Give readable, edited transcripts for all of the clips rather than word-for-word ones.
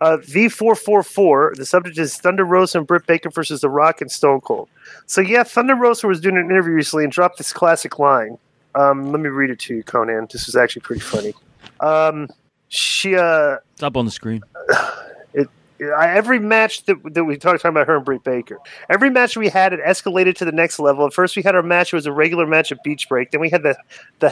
V444. The subject is Thunder Rosa and Britt Baker versus The Rock and Stone Cold. So yeah, Thunder Rosa was doing an interview recently and dropped this classic line. Let me read it to you, Konnan. This is actually pretty funny. It's up on the screen. Every match that we talked about her and Britt Baker, every match we had, it escalated to the next level. At first we had our match. It was a regular match at Beach Break. Then we had the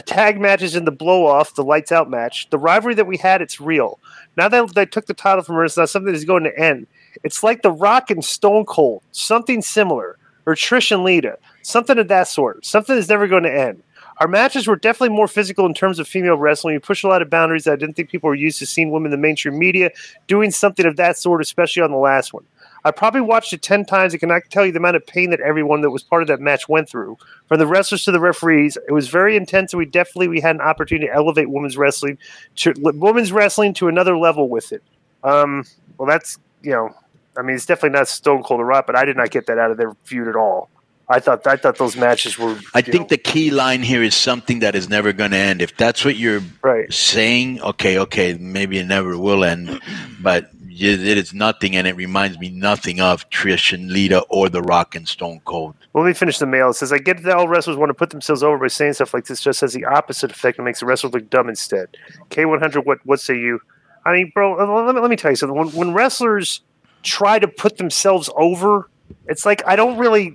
tag matches and the blow-off, the lights-out match. The rivalry that we had, it's real. Now that they took the title from her, it's not something that's going to end. It's like The Rock and Stone Cold, something similar, or Trish and Lita, something of that sort, something that's never going to end. Our matches were definitely more physical in terms of female wrestling. We pushed a lot of boundaries that I didn't think people were used to seeing women in the mainstream media doing something of that sort, especially on the last one. I probably watched it 10 times and cannot tell you the amount of pain that everyone that was part of that match went through. From the wrestlers to the referees, it was very intense, and we had an opportunity to elevate women's wrestling to another level with it. Well, that's, you know, I mean, it's definitely not Stone Cold or Rock, but I did not get that out of their feud at all. I thought those matches were. I think the key line here is something that is never going to end. If that's what you're saying, okay, maybe it never will end, but it is nothing, and it reminds me nothing of Trish and Lita or The Rock and Stone Cold. Well, let me finish the mail. It says, I get that all wrestlers want to put themselves over by saying stuff like this. Just has the opposite effect and makes the wrestlers look dumb instead. K100, what say you? I mean, bro, let me tell you something. When wrestlers try to put themselves over, it's like I don't really.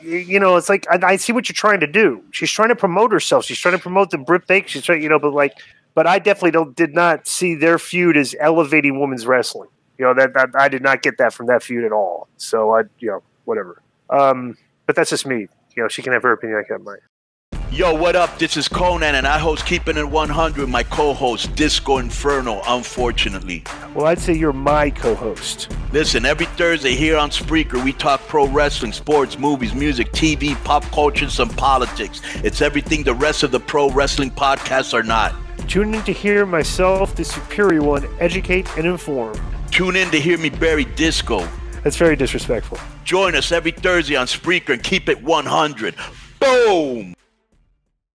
You know, it's like I see what you're trying to do. She's trying to promote herself. She's trying to promote the Britt Baker. She's trying, you know, but I definitely did not see their feud as elevating women's wrestling. You know, that I did not get that from that feud at all. So whatever. But that's just me. You know, she can have her opinion. I can have mine. Yo, what up? This is Konnan, and I host Keeping It 100. My co-host, Disco Inferno, unfortunately. Well, I'd say you're my co-host. Listen, every Thursday here on Spreaker, we talk pro wrestling, sports, movies, music, TV, pop culture, and some politics. It's everything the rest of the pro wrestling podcasts are not. Tune in to hear myself, the superior one, educate and inform. Tune in to hear me bury Disco. That's very disrespectful. Join us every Thursday on Spreaker and keep it 100. Boom!